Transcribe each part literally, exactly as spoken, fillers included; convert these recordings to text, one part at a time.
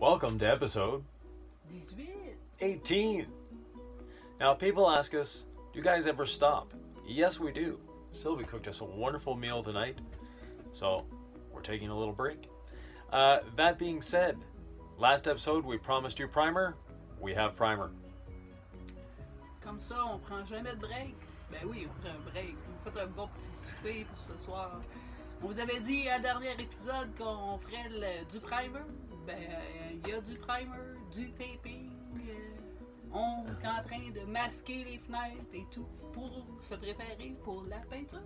Welcome to episode eighteen. Now people ask us, do you guys ever stop? Yes, we do. Sylvie cooked us a wonderful meal tonight, so we're taking a little break. Uh, that being said, last episode we promised you primer. We have primer. Comme ça, on prend jamais de break. Ben oui, on prend un break. Vous faites un bon petit souper pour ce soir. On vous avait dit à dernier épisode qu'on ferait le, du primer. Ben, il y a du primer, du taping. On est en train de masquer les fenêtres et tout pour se préparer pour la peinture.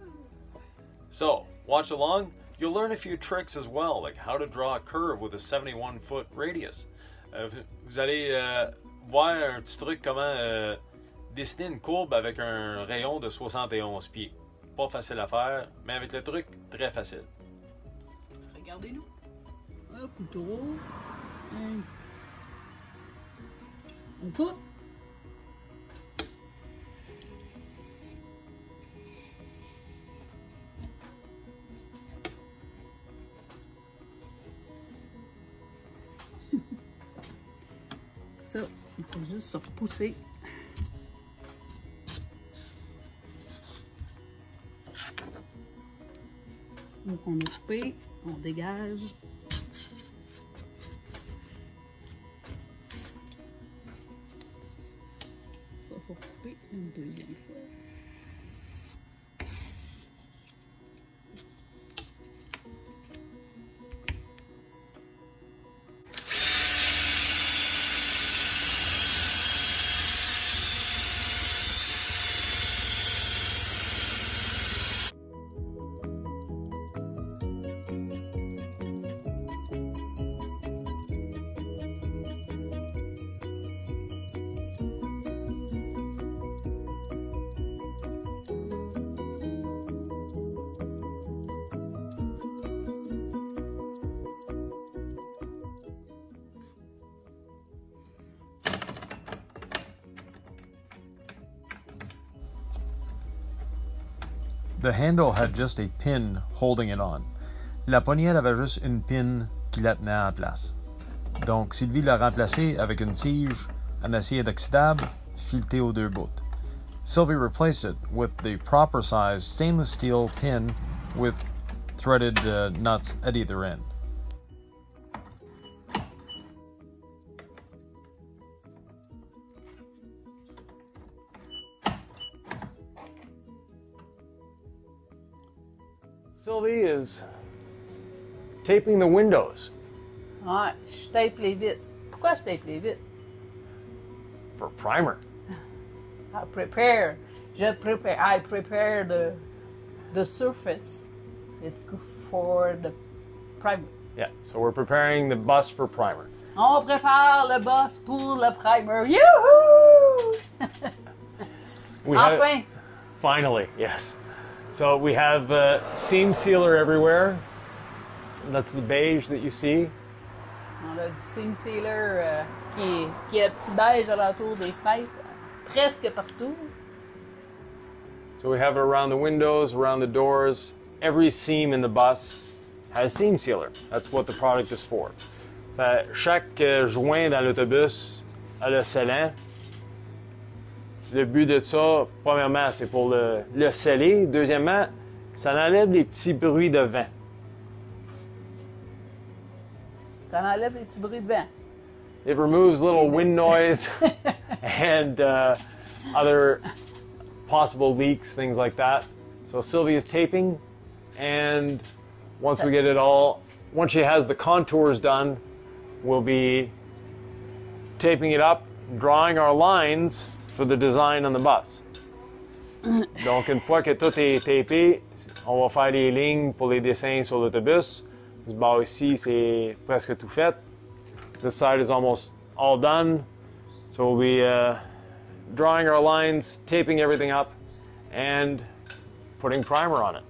So, watch along. You'll learn a few tricks as well, like how to draw a curve with a seventy-one foot radius. Uh, vous allez uh, voir un petit truc comment uh, dessiner une courbe avec un rayon de soixante et onze pieds. Pas facile à faire, mais avec le truc, très facile. Regardez-nous. Un couteau. Un... On coupe. Ça, il faut juste se repousser. Donc on est coupé, on dégage. Il faut couper une deuxième fois. The handle had just a pin holding it on. La poignette avait juste une pin qui la tenait en place. Donc Sylvie l'a remplacé avec une tige en acier inoxydable filetée aux deux bouts. Sylvie replaced it with the proper size stainless steel pin with threaded uh, nuts at either end. Sylvie is taping the windows. Ah, je tape les vitres. Pourquoi je tape les vitres? For primer. I prepare. Je prepare. I prepare the the surface. It's good for the primer. Yeah. So we're preparing the bus for primer. On prépare le bus pour le primer. Yoo-hoo! We enfin. Have, finally, yes. So we have uh, seam sealer everywhere. That's the beige that you see. On a du seam sealer euh, qui, qui est petit beige alentour des fenêtres, presque partout. So we have it around the windows, around the doors. Every seam in the bus has seam sealer. That's what the product is for. Fait, chaque euh, joint dans l'autobus a le scellant. Le but de ça, premièrement, c'est pour le, le sceller. Deuxièmement, ça enlève les petits bruits de vent. Ça enlève les petits bruits de vent. It removes little wind noise and uh, other possible leaks, things like that. So Sylvie is taping, and once so, we get it all, once she has the contours done, we'll be taping it up, drawing our lines for the design on the bus. Donc une fois que tout est tapé, on va faire les lignes pour les dessins sur l'autobus. This bar ici, c'est presque tout fait. This side is almost all done. So we'll be uh, drawing our lines, taping everything up, and putting primer on it.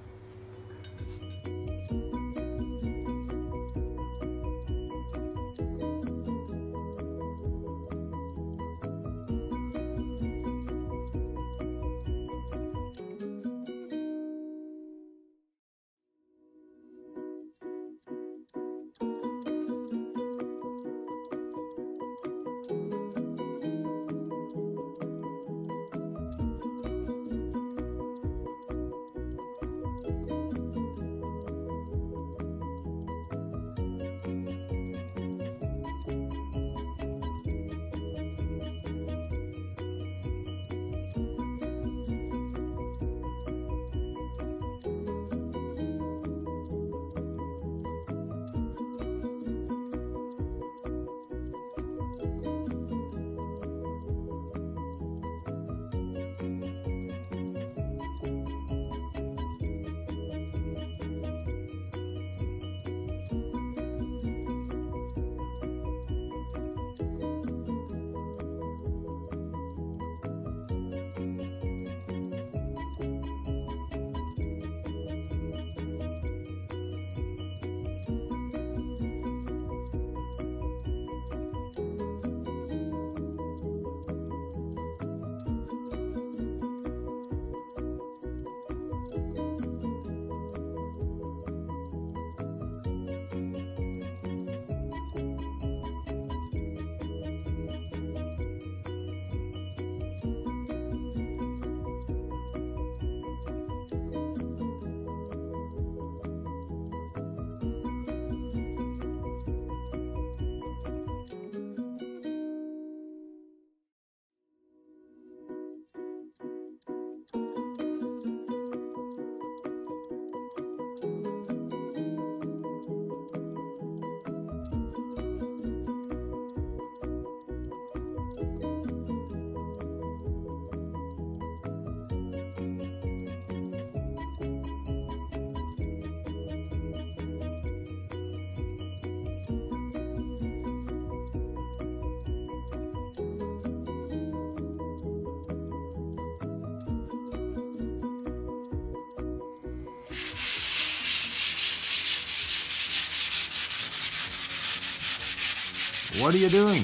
What are you doing?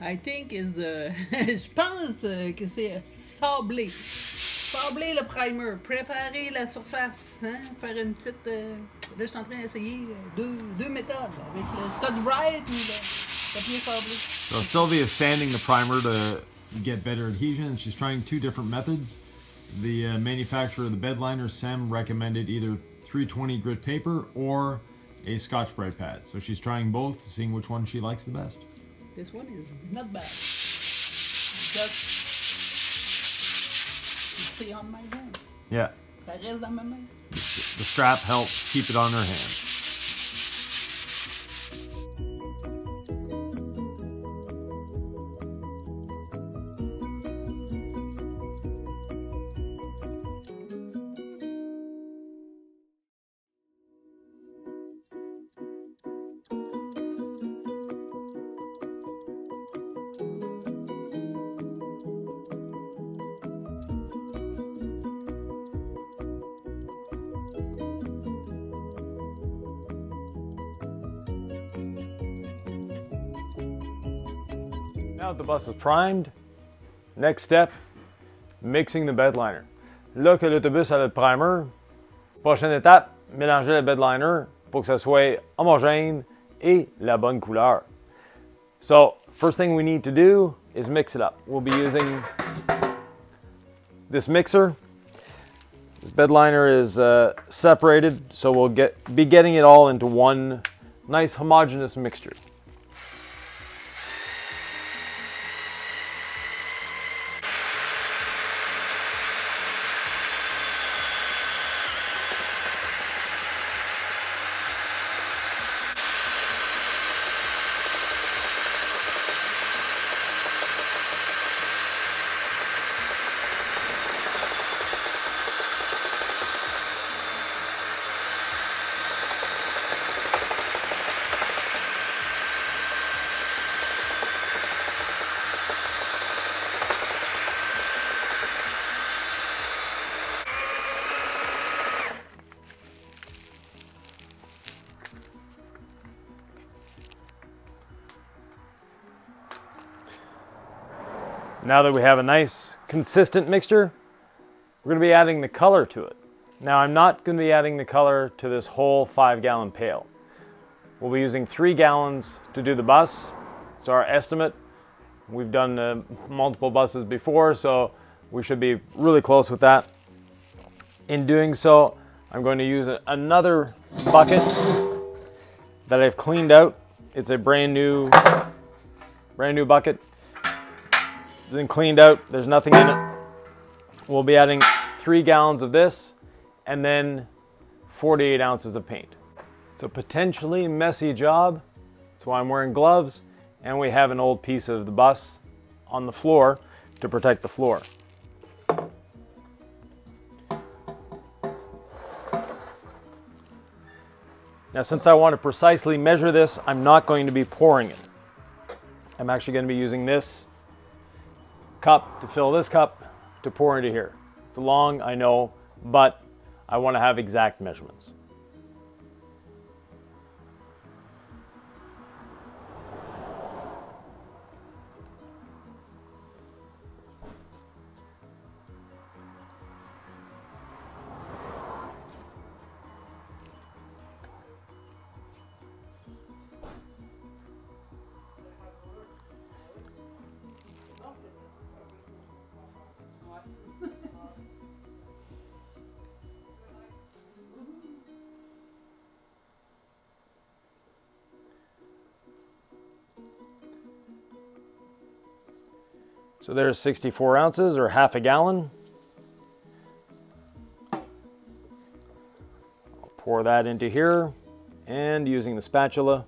I think is uh, je pense que c'est sabler. Sabler le primer, préparer la surface, hein? Faire une petite... Euh... Là, je suis en train d'essayer deux, deux méthodes, avec le stud bright ou le papier sablé. So Sylvie is sanding the primer to get better adhesion. She's trying two different methods. The uh, manufacturer of the bed liner, Sem, recommended either three twenty grit paper or a Scotch-Brite pad. So she's trying both, seeing which one she likes the best. This one is not bad. Just stay on my hand. Yeah. Ça reste dans ma main. The strap helps keep it on her hand. Now that the bus is primed, next step, mixing the bed liner. Là que l'autobus a le primer, prochaine étape, mélanger le bed liner pour que ça soit homogène et la bonne couleur. So, first thing we need to do is mix it up. We'll be using this mixer. This bed liner is uh, separated, so we'll get be getting it all into one nice homogeneous mixture. Now that we have a nice, consistent mixture, we're gonna be adding the color to it. Now, I'm not gonna be adding the color to this whole five gallon pail. We'll be using three gallons to do the bus. It's our estimate. We've done uh, multiple buses before, so we should be really close with that. In doing so, I'm going to use a, another bucket that I've cleaned out. It's a brand new, brand new bucket. Then cleaned out, there's nothing in it. We'll be adding three gallons of this and then forty-eight ounces of paint. It's a potentially messy job. That's why I'm wearing gloves, and we have an old piece of the bus on the floor to protect the floor. Now, since I want to precisely measure this, I'm not going to be pouring it. I'm actually going to be using this cup to fill this cup to pour into here. It's long, I know, but I want to have exact measurements. So there's sixty-four ounces or half a gallon. I'll pour that into here and using the spatula.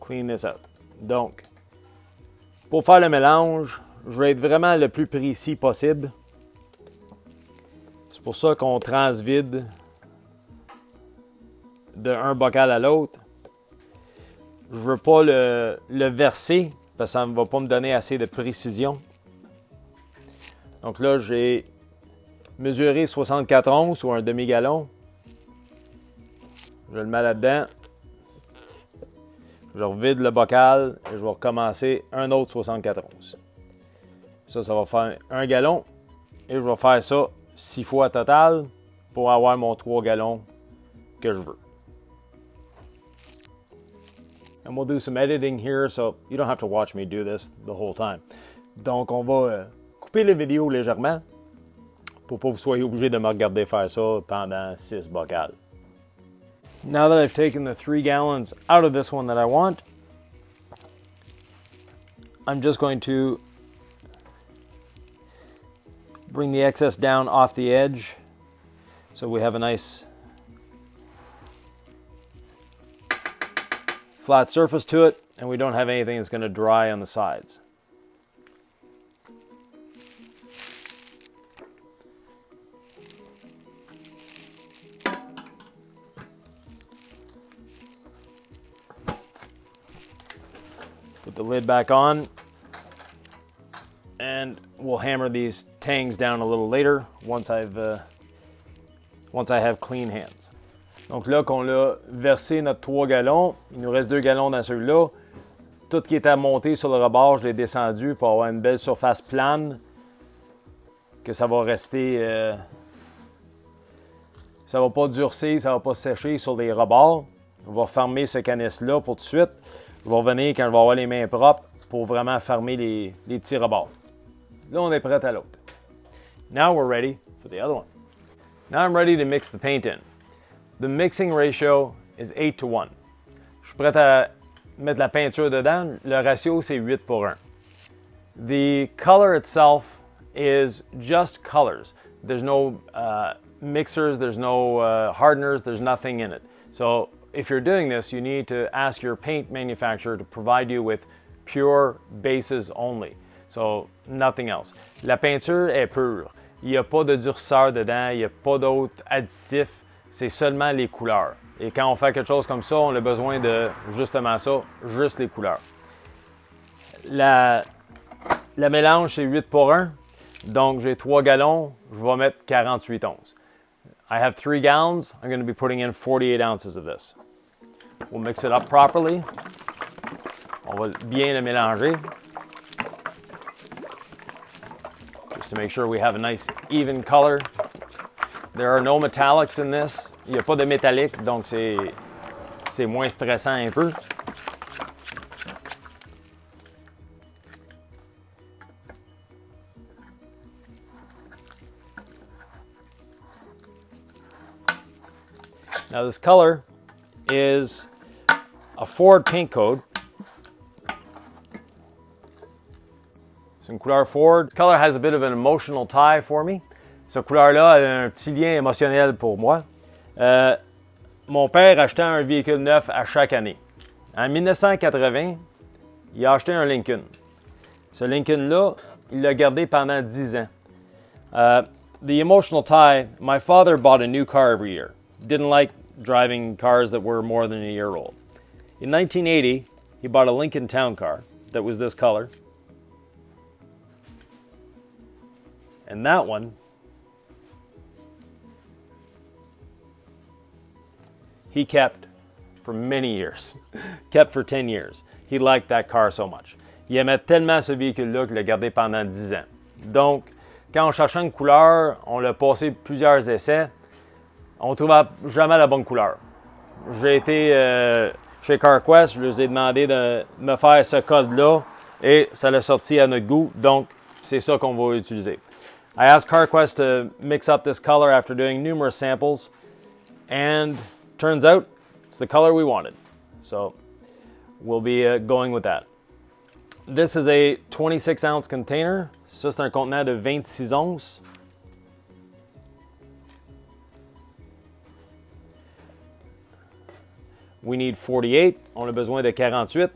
Clean this up. Donc, pour faire le mélange, je vais être vraiment le plus précis possible. C'est pour ça qu'on transvide de un bocal à l'autre. Je veux pas le, le verser parce que ça ne va pas me donner assez de précision. Donc là, j'ai mesurer soixante-quatre onces ou un demi-gallon. Je le mets là-dedans. Je revide le bocal et je vais recommencer un autre soixante-quatre onces. Ça, ça va faire un gallon. Et je vais faire ça six fois total pour avoir mon trois gallons que je veux. And we'll do some editing here, so you don't have to watch me do this the whole time. Donc, on va couper les vidéos légèrement pour pas que vous soyez obligés de me regarder faire ça pendant six bocales. Now that I've taken the three gallons out of this one that I want, I'm just going to bring the excess down off the edge so we have a nice flat surface to it, and we don't have anything that's going to dry on the sides. Put the lid back on, and we'll hammer these tangs down a little later once I've uh, once I have clean hands. Donc là qu'on a versé notre trois gallons, il nous reste deux gallons dans celui-là. Tout ce qui est à monter sur le rebord, je l'ai descendu pour avoir une belle surface plane, que ça va rester, euh, ça va pas durcir, ça va pas sécher sur les rebords. On va fermer ce canis-là pour tout de suite. Je vais revenir quand je vais avoir les mains propres pour vraiment fermer les, les petits rebords. Là, on est prêt à l'autre. Now we're ready for the other one. Now I'm ready to mix the paint in. The mixing ratio is eight to one. Je suis prêt à mettre la peinture dedans. Le ratio, c'est huit pour un. The color itself is just colors. There's no uh, mixers, there's no uh, hardeners, there's nothing in it. So if you're doing this, you need to ask your paint manufacturer to provide you with pure bases only. So nothing else. La peinture est pure. Il n'y a pas de durceur dedans, il n'y a pas d'autres additifs. C'est seulement les couleurs. Et quand on fait quelque chose comme ça, on a besoin de justement ça, juste les couleurs. La, la mélange, c'est huit pour un. Donc, j'ai trois gallons. Je vais mettre quarante-huit onces. I have three gallons. I'm going to be putting in forty-eight ounces of this. We'll mix it up properly. On va bien le mélanger. Just to make sure we have a nice even color. There are no metallics in this. Il n'y a pas de métallique, donc c'est moins stressant un peu. Now this color is a Ford paint code. C'est une couleur Ford. The color has a bit of an emotional tie for me. Cette couleur-là a un petit lien émotionnel pour moi. Euh, mon père achetait un véhicule neuf à chaque année. En mille neuf cent quatre-vingt, il a acheté un Lincoln. Ce Lincoln-là, il l'a gardé pendant dix ans. Uh, the emotional tie, my father bought a new car every year. Didn't like driving cars that were more than a year old. In nineteen eighty, he bought a Lincoln Town Car that was this color. And that one, he kept for many years, kept for ten years. He liked that car so much. Il aimait tellement ce véhicule-là qu'il l'a gardé pendant dix ans. Donc, quand on cherchait une couleur, on l'a passé plusieurs essais, on ne trouvait jamais la bonne couleur. J'ai été euh, chez CarQuest, je leur ai demandé de me faire ce code-là et ça l'a sorti à notre goût, donc c'est ça qu'on va utiliser. I asked CarQuest to mix up this color after doing numerous samples, and turns out it's the color we wanted. So we'll be uh, going with that. This is a twenty-six ounce container. Ça, c'est un contenant de vingt-six onces. We need forty-eight. On a besoin de quarante-huit.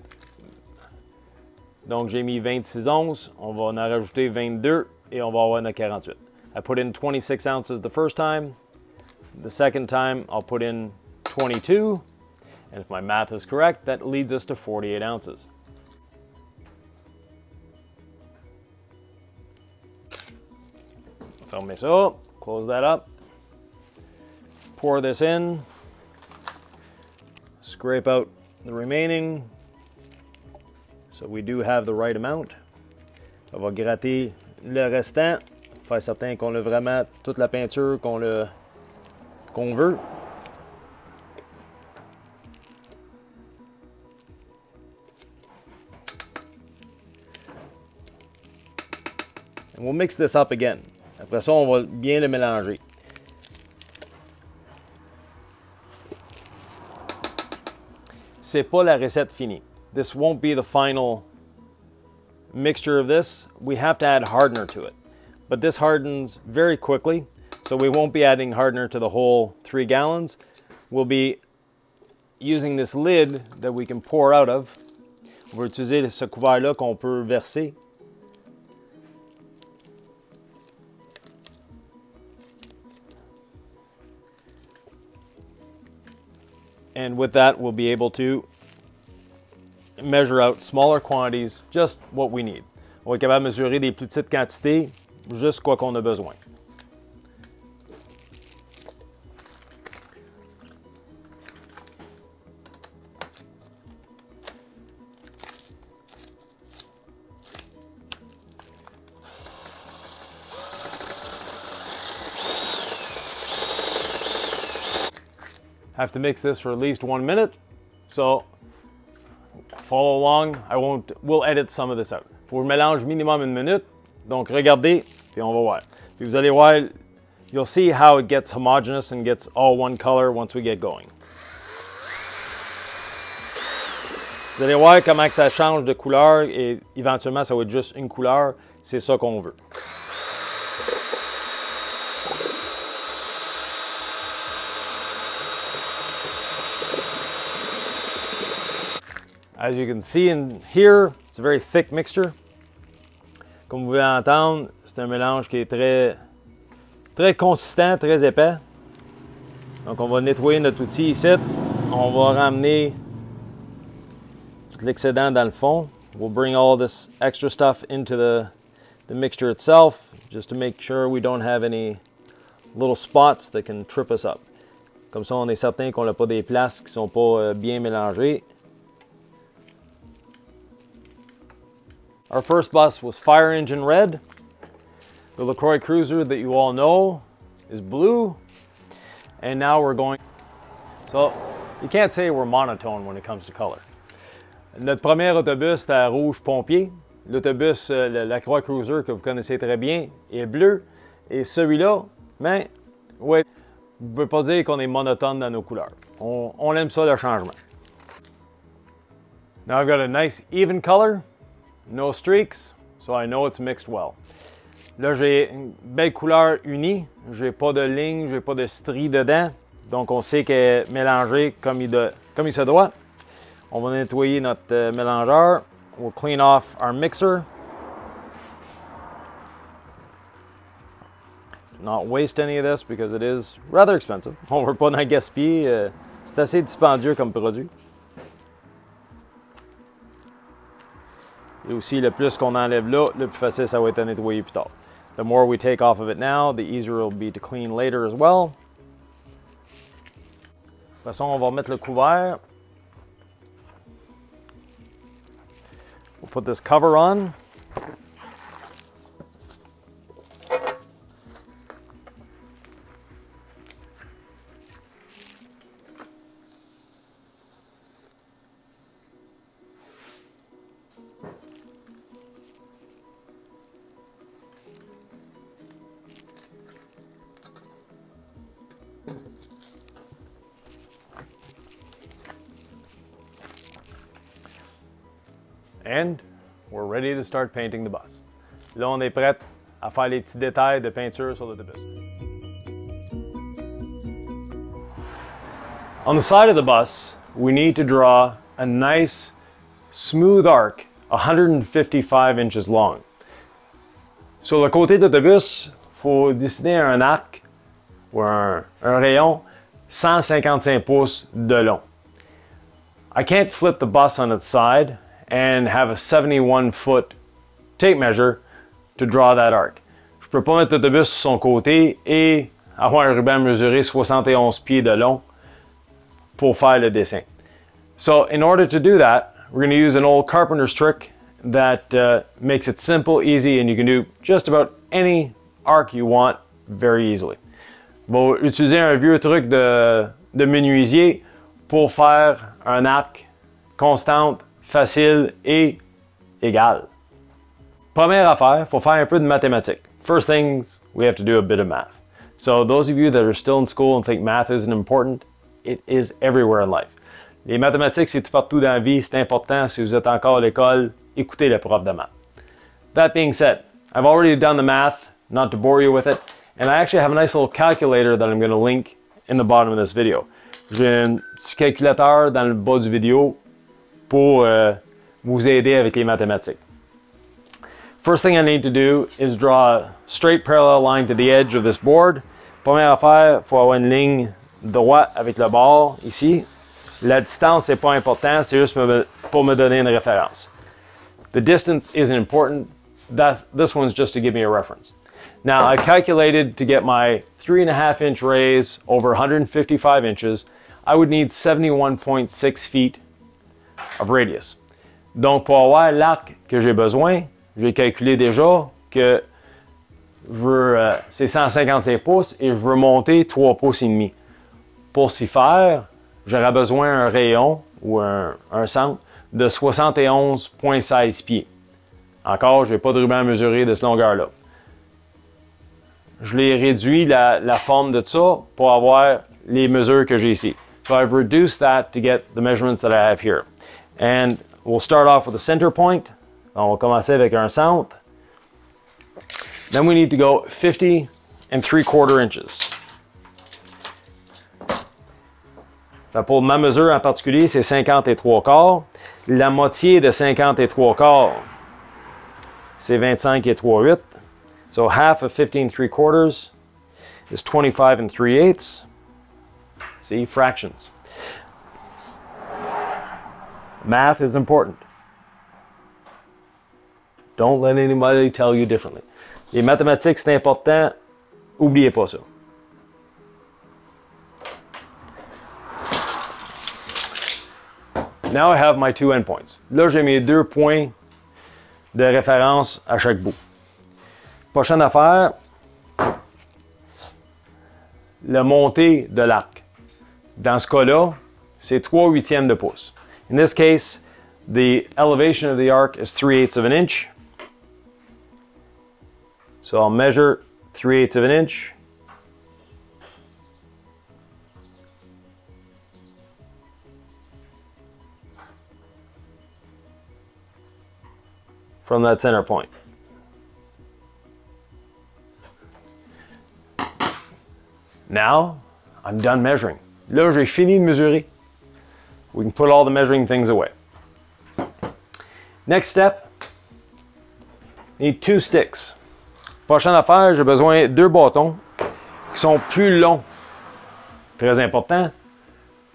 Donc, j'ai mis vingt-six onces. On va en rajouter vingt-deux et on va avoir notre quarante-huit. I put in twenty-six ounces the first time. The second time, I'll put in twenty-two, and if my math is correct, that leads us to forty-eight ounces. Fermez ça, Close that up. Pour this in. Scrape out the remaining. So we do have the right amount. On va gratter le restant. Faire certain qu'on a vraiment toute la peinture qu'on le qu'on veut. And we'll mix this up again. Après ça, on va bien le mélanger. C'est pas la recette finie. This won't be the final mixture of this. We have to add hardener to it. But this hardens very quickly, so we won't be adding hardener to the whole three gallons. We'll be using this lid that we can pour out of. On va utiliser ce couvert-là qu'on peut verser. And with that, we'll be able to measure out smaller quantities, just what we need. On va être capable de mesurer des plus petites quantités. Juste quoi qu'on a besoin. Have to mix this for at least one minute, so follow along. I won't. We'll edit some of this out. Faut le mélange minimum une minute. Donc regardez. Puis on va voir. Puis vous allez voir, you'll see how it gets homogeneous and gets all one color once we get going. Vous allez voir comment ça change de couleur et éventuellement ça va être juste une couleur. C'est ça qu'on veut. As you can see in here, it's a very thick mixture. Comme vous pouvez entendre, c'est un mélange qui est très, très consistant, très épais. Donc on va nettoyer notre outil ici. On va ramener tout l'excédent dans le fond. We'll bring all this extra stuff into the, the mixture itself, just to make sure we don't have any little spots that can trip us up. Comme ça, on est certain qu'on n'a pas des places qui ne sont pas bien mélangées. Our first bus was fire engine red. The LaCroix Cruiser that you all know is blue. And now we're going, so you can't say we're monotone when it comes to color. Notre premier autobus était à rouge pompier. L'autobus, la LaCroix Cruiser que vous connaissez très bien, est bleu. Et celui-là, mais ouais, je ne peux pas dire qu'on est monotone dans nos couleurs. On, on aime ça le changement. Now I've got a nice even color. No streaks, so I know it's mixed well. Là, j'ai une belle couleur unie. J'ai pas de ligne, j'ai pas de stries dedans. Donc, on sait qu'elle est mélangée comme il, de, comme il se doit. On va nettoyer notre mélangeur. We'll clean off our mixer. Do not waste any of this because it is rather expensive. On veut pas en gaspiller. C'est assez dispendieux comme produit. Et aussi, le plus qu'on enlève là, le plus facile ça va être à nettoyer plus tard. The more we take off of it now, the easier it will be to clean later as well. De toute façon, on va remettre le couvert. We'll put this cover on. And we're ready to start painting the bus. Là, on est prêt à faire les petits détails de peinture sur l'autobus. On the side of the bus, we need to draw a nice, smooth arc, one hundred fifty-five inches long. Sur le côté de l'autobus, il faut dessiner un arc ou un, un rayon cent cinquante-cinq pouces de long. I can't flip the bus on its side and have a seventy-one foot tape measure to draw that arc. Je Je peux pas mettre l'autobus sur son côté et avoir un ruban mesuré soixante et onze pieds de long pour faire le dessin. So in order to do that, we're going to use an old carpenter's trick that uh, makes it simple, easy, and you can do just about any arc you want very easily. Bon, utiliser un vieux truc de, de menuisier pour faire un arc constante, facile et égal. Première affaire, faut faire un peu de mathématiques. First things, we have to do a bit of math. So those of you that are still in school and think math isn't important, it is everywhere in life. Les mathématiques, c'est tout partout dans la vie, c'est important. Si vous êtes encore à l'école, écoutez le prof de maths. That being said, I've already done the math, not to bore you with it, and I actually have a nice little calculator that I'm going to link in the bottom of this video. J'ai un petit calculateur dans le bas du vidéo pour euh, vous aider avec les mathématiques. First thing I need to do is draw a straight parallel line to the edge of this board. Première affaire, il faut avoir une ligne droite avec le bord ici. La distance n'est pas importante, c'est juste pour me donner une référence. The distance isn't important. That's, this one's just to give me a reference. Now, I calculated to get my three and a half inch raise over one hundred fifty-five inches, I would need seventy-one point six feet of radius. Donc, pour avoir l'arc que j'ai besoin, j'ai calculé déjà que euh, c'est cent cinquante-cinq pouces et je veux monter trois pouces et demi. Pour s'y faire, j'aurais besoin d'un rayon ou un, un centre de soixante et onze virgule seize pieds. Encore, je n'ai pas de ruban à mesurer de cette longueur-là. Je l'ai réduit la, la forme de ça pour avoir les mesures que j'ai ici. So I've reduced that to get the measurements that I have here. And we'll start off with a center point. On va commencer avec un centre. Then we need to go fifty and three quarter inches. Pour ma mesure en particulier, c'est cinquante et trois quarts. La moitié de cinquante et trois quarts, c'est vingt-cinq et trois huitièmes. So half of fifteen and three quarters is twenty-five and three eighths. See, fractions. Math is important. Don't let anybody tell you differently. Les mathématiques, c'est important. Oubliez pas ça. Now I have my two endpoints. Là, j'ai mes deux points de référence à chaque bout. Prochaine affaire, le monté de l'arc. Dans ce cas-là, c'est trois huitièmes de pouce. In this case, the elevation of the arc is three eighths of an inch. So I'll measure three eighths of an inch. From that center point. Now, I'm done measuring. Là, j'ai fini de mesurer. We can put all the measuring things away. Next step, need two sticks. Prochaine affaire, j'ai besoin de deux bâtons qui sont plus longs, très important,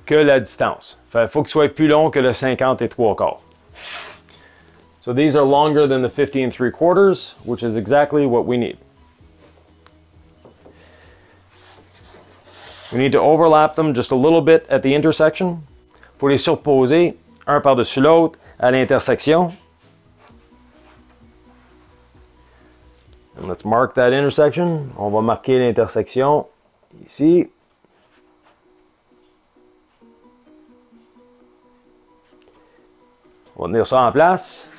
que la distance. Fait, faut qu'ils soient plus longs que le cinquante et trois quarts. So these are longer than the fifty and three quarters, which is exactly what we need. We need to overlap them just a little bit at the intersection. Pour les surposer un par-dessus l'autre à l'intersection. And let's mark that intersection. On va marquer l'intersection ici. On va tenir ça en place.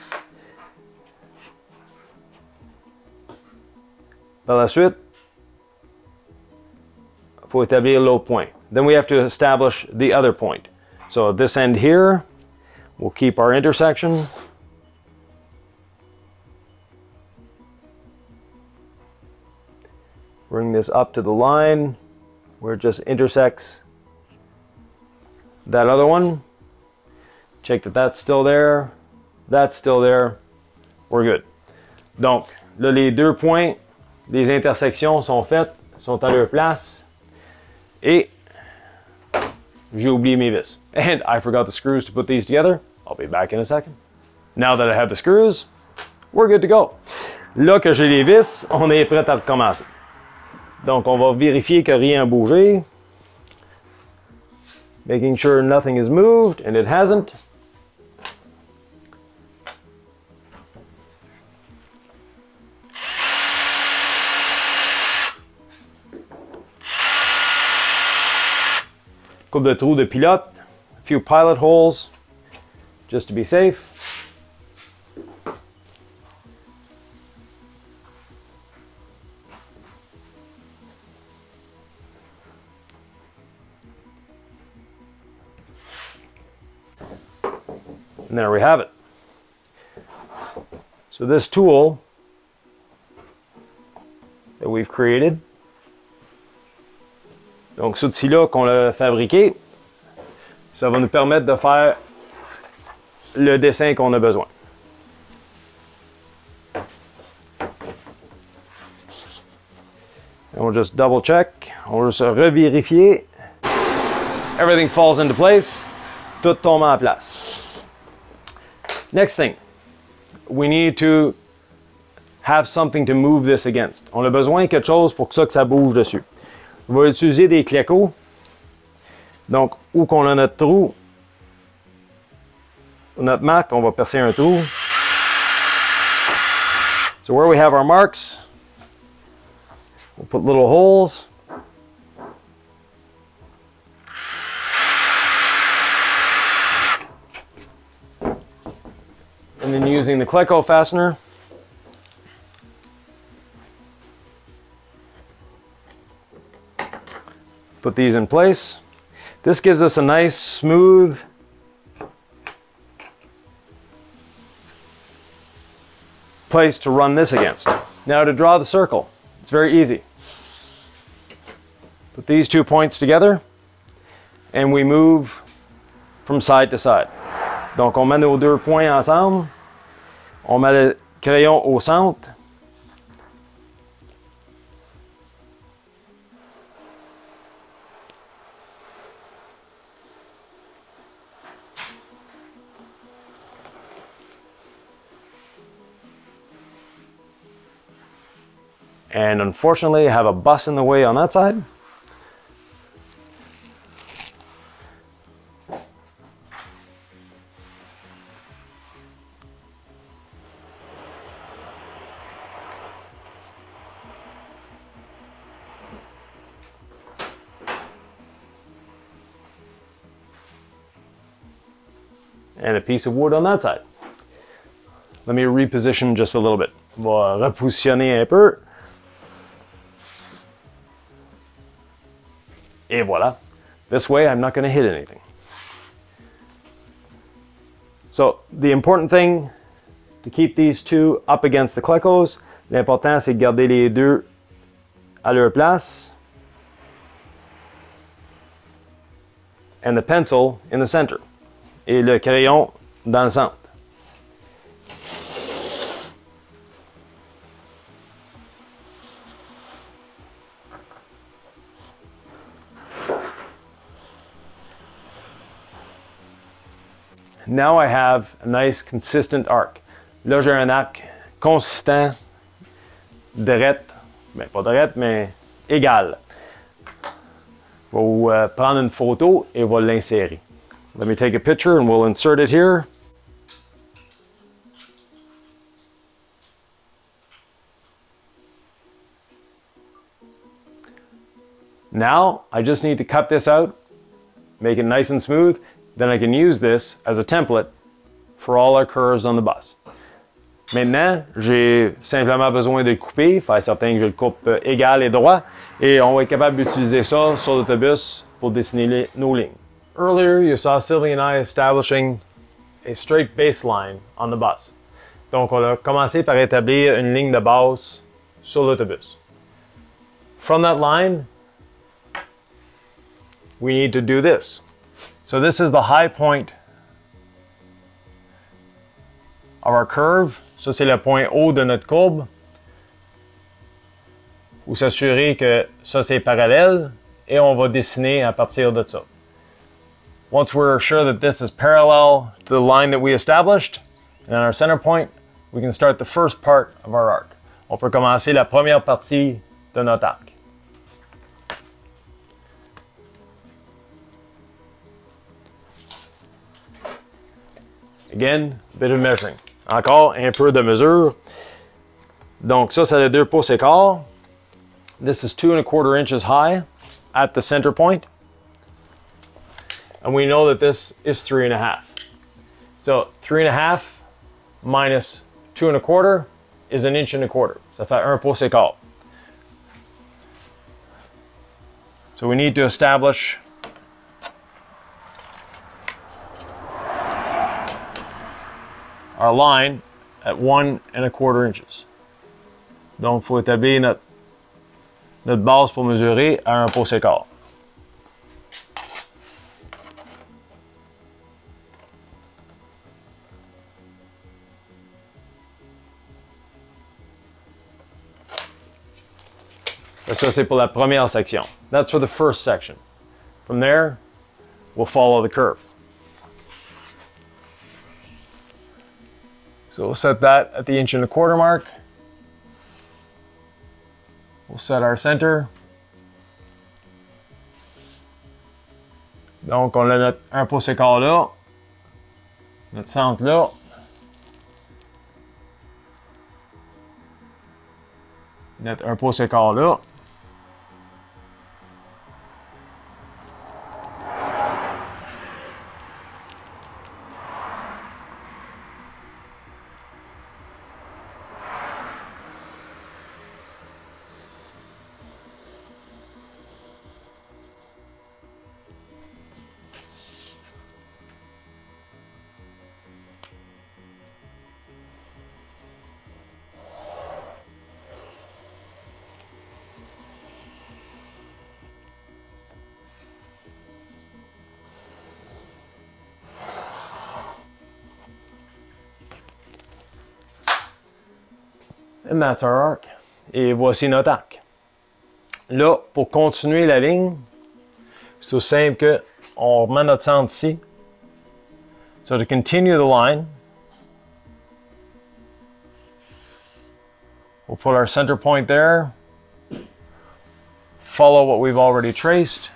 Par la suite, il faut établir l'autre point. Then we have to establish the other point. So at this end here, we'll keep our intersection. Bring this up to the line where it just intersects that other one. Check that that's still there. That's still there. We're good. Donc, là, les deux points, les intersections sont faites, sont à leur place. Et j'ai oublié mes vis. And I forgot the screws to put these together. I'll be back in a second. Now that I have the screws, we're good to go. Là que j'ai les vis, on est prêt à recommencer. Donc, on va vérifier que rien n'a bougé. Making sure nothing is moved, and it hasn't. Couple de trous de pilote, a few pilot holes, just to be safe. And there we have it. So this tool that we've created, donc cet outil-là qu'on a fabriqué, ça va nous permettre de faire le dessin qu'on a besoin. And we'll just double check, on va se revérifier. Everything falls into place, tout tombe en place. Next thing, we need to have something to move this against. On a besoin de quelque chose pour que ça, que ça bouge dessus. On va utiliser des Cleco. Donc, où qu'on a notre trou, notre marque, on va percer un trou. So where we have our marks, we'll put little holes. And then using the Cleco fastener, put these in place. This gives us a nice, smooth place to run this against. Now to draw the circle, it's very easy. Put these two points together and we move from side to side. Donc on met nos deux points ensemble, on met le crayon au centre. And unfortunately, I have a bus in the way on that side. And a piece of wood on that side. Let me reposition just a little bit. On va repositionner un peu. Et voilà. This way I'm not going to hit anything. So the important thing to keep these two up against the Clecos, l'important c'est de garder les deux à leur place. And the pencil in the center. Et le crayon dans le centre. Now I have a nice consistent arc. Là j'ai un arc consistant, droite, mais pas droite, mais égal. Je vais prendre une photo et je vais l'insérer. Let me take a picture and we'll insert it here. Now I just need to cut this out, make it nice and smooth. Then I can use this as a template for all our curves on the bus. Maintenant, j'ai simplement besoin de le couper, faire certain que je le coupe égal et droit, et on va être capable d'utiliser ça sur l'autobus pour dessiner nos lignes. Earlier, you saw Sylvie and I establishing a straight baseline on the bus. Donc, on a commencé par établir une ligne de base sur l'autobus. From that line, we need to do this. So this is the high point of our curve. Ça, c'est le point haut de notre courbe. Pour s'assurer que ça, c'est parallèle. Et on va dessiner à partir de ça. Once we're sure that this is parallel to the line that we established, and on our center point, we can start the first part of our arc. on peut commencer la première partie de notre arc. Again, a bit of measuring. Encore un peu de mesure. Donc ça, c'est le deux pouces et quart. This is two and a quarter inches high at the center point. And we know that this is three and a half. So three and a half minus two and a quarter is an inch and a quarter. Ça fait un pouce et quart. So we need to establish our line at one and a quarter inches. Donc, il faut établir notre, notre base pour mesurer à un pouce et quart. Ça, c'est pour la première section. That's for the first section. From there, we'll follow the curve. So we'll set that at the inch and a quarter mark. We'll set our center. Donc, on a notre un pouce et quart là. Notre centre là. Notre un pouce et quart là. And that's our arc. Et voici notre arc. Là, pour continuer la ligne, c'est aussi simple que on remet notre centre ici. So to continue the line, we'll put our center point there, follow what we've already traced,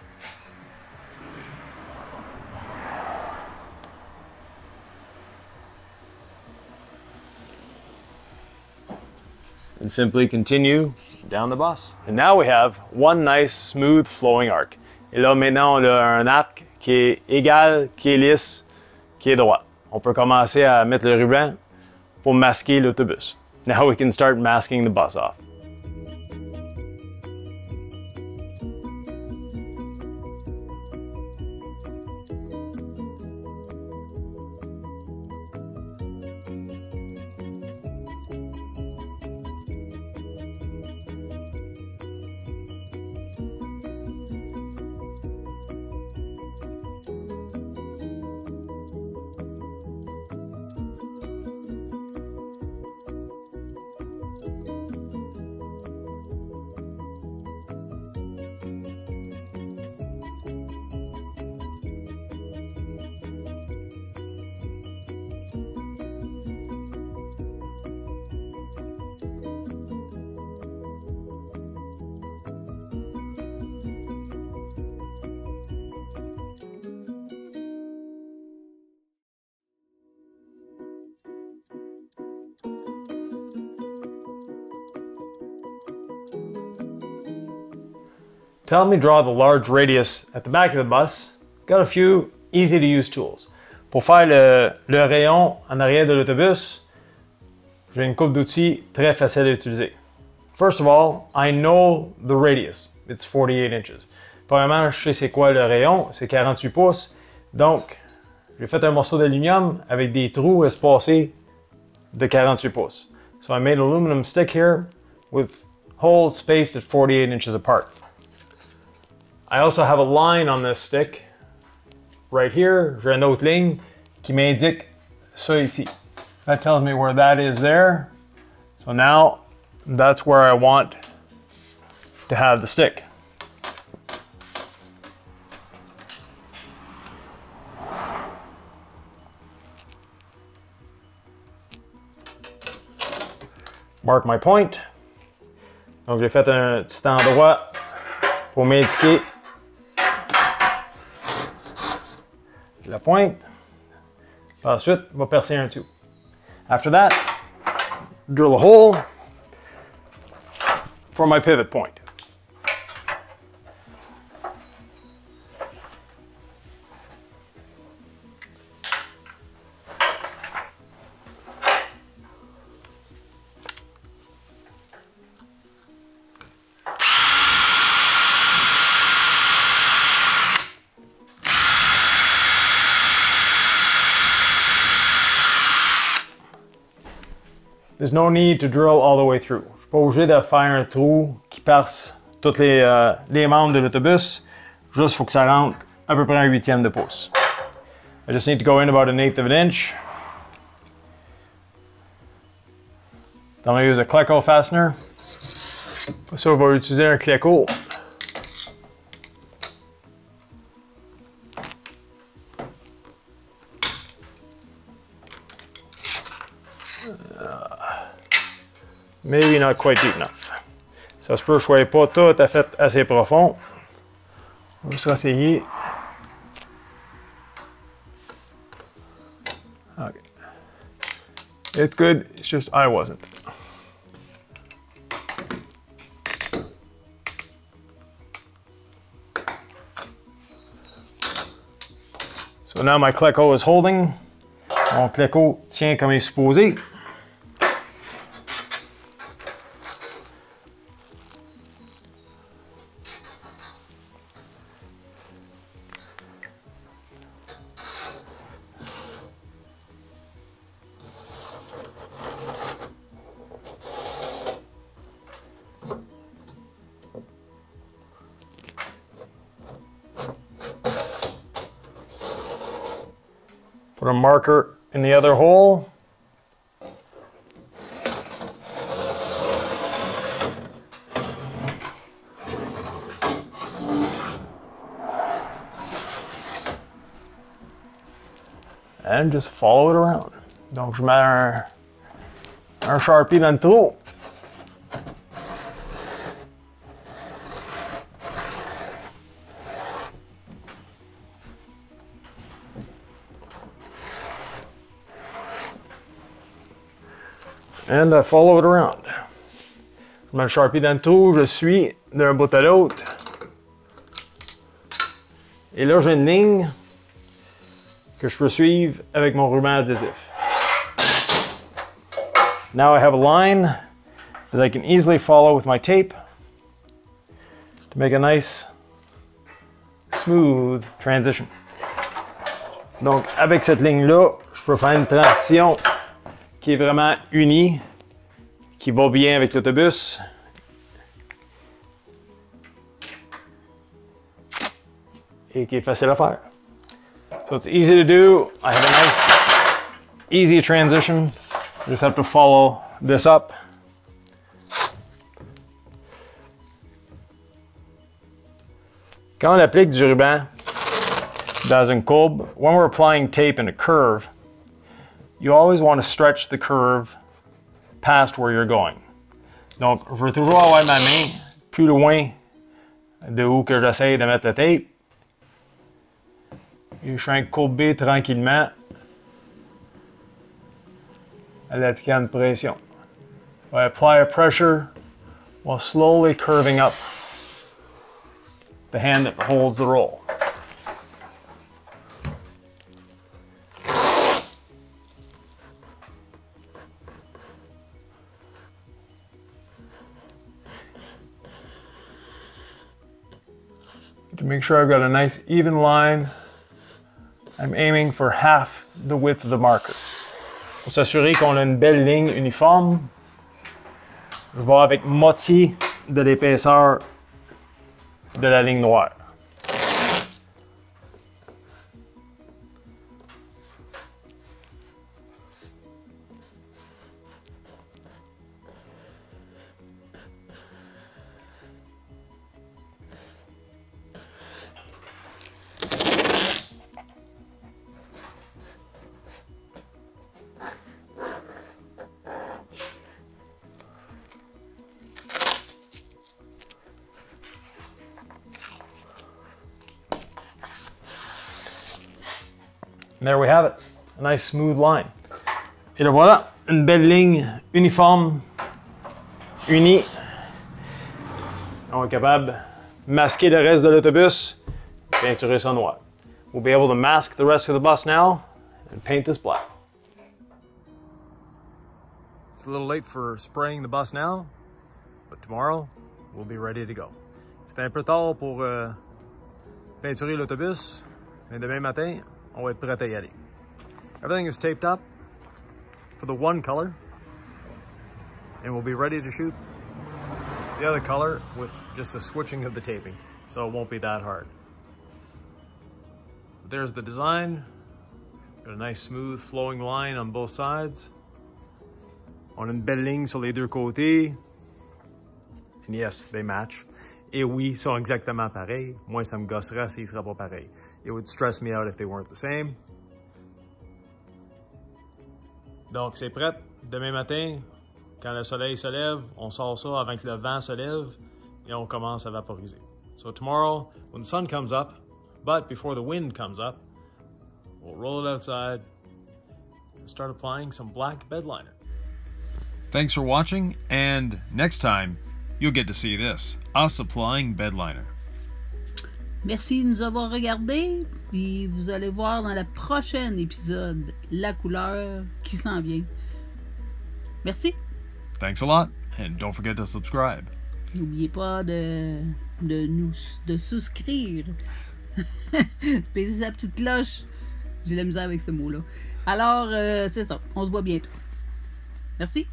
and simply continue down the bus. And now we have one nice, smooth flowing arc. Et là, maintenant, on a un arc qui est égal, qui est lisse, qui est droit. On peut commencer à mettre le ruban pour masquer l'autobus. Now we can start masking the bus off. To help me draw the large radius at the back of the bus, got a few easy to use tools. Pour faire le, le rayon en arrière de l'autobus, j'ai une couple d'outils très facile à utiliser. First of all, I know the radius. It's forty-eight inches. Premièrement, je sais c'est quoi le rayon, c'est quarante-huit pouces. Donc, j'ai fait un morceau d'aluminium avec des trous espacés de quarante-huit pouces. So I made an aluminum stick here with holes spaced at forty-eight inches apart. I also have a line on this stick right here. J'ai une autre ligne qui m'indique ça ici. That tells me where that is there. So now that's where I want to have the stick. Mark my point. Donc j'ai fait un petit endroit pour m'indiquer la pointe. Ensuite, on va percer un tube. After that, drill a hole for my pivot point. There's no need to drill all the way through. Je suis pas obligé de faire un trou qui perce toutes les, euh, les membres de l'autobus. Juste, il faut que ça rentre à peu près un huitième de pouce. I just need to go in about an eighth of an inch. Then I use a Cleco fastener. Ça, on va utiliser un Cleco. Maybe not quite deep enough. Ça se peut que je ne sois pas tout à fait assez profond. On va se réessayer. Okay. It's good, it's just I wasn't. So now my Cleco is holding. Mon Cleco tient comme il est supposé. Put a marker in the other hole. And just follow it around. Donc je mets un, un Sharpie dans le trou. And I follow it around. Je mets le Sharpie dans le trou, je suis d'un bout à l'autre. Et là, j'ai une ligne que je peux suivre avec mon ruban adhésif. Now I have a line that I can easily follow with my tape to make a nice, smooth transition. Donc, avec cette ligne-là, je peux faire une transition qui est vraiment uni, qui va bien avec l'autobus. Et qui est facile à faire. So it's easy to do. I have a nice, easy transition. I just have to follow this up. Quand on applique du ruban dans une courbe, when we're applying tape in a curve, you always want to stretch the curve past where you're going. Donc, je veux toujours avoir ma main plus loin de où que j'essaye de mettre la tape. Et je fais courber tranquillement à l'appliquer une pression. I apply a pressure while slowly curving up the hand that holds the roll. To make sure I've got a nice even line, I'm aiming for half the width of the marker. Pour s'assurer qu'on a une belle ligne uniforme, je vais avec moitié de l'épaisseur de la ligne noire. And there we have it, a nice smooth line. Et le voilà, une belle ligne uniforme, unie. On est capable de masquer le reste de l'autobus, peinturer ça noir. We'll be able to mask the rest of the bus now and paint this black. It's a little late for spraying the bus now, but tomorrow we'll be ready to go. C'est un peu tard pour euh, peinturer l'autobus, mais demain matin, on va être prêt à y aller. Everything is taped up for the one color, and we'll be ready to shoot the other color with just the switching of the taping, so it won't be that hard. There's the design. Got a nice smooth flowing line on both sides. On a belle ligne sur les deux côtés. And yes, they match. Et oui, ils sont exactement pareils. Moi, ça me gosserait s'ils seraient pas pareils. It would stress me out if they weren't the same. Donc, c'est prêt. Demain matin, quand le soleil se lève, on sort ça avant que le vent se lève et on commence à vaporiser. So tomorrow, when the sun comes up, but before the wind comes up, we'll roll it outside and start applying some black bed liner. Thanks for watching, and next time, you'll get to see this, us applying bed liner. Merci de nous avoir regardés, puis vous allez voir dans le prochain épisode la couleur qui s'en vient. Merci. Thanks a lot, and don't forget to subscribe. N'oubliez pas de, de nous de souscrire. Pèse sa petite cloche. J'ai la misère avec ce mot-là. Alors, euh, c'est ça. On se voit bientôt. Merci.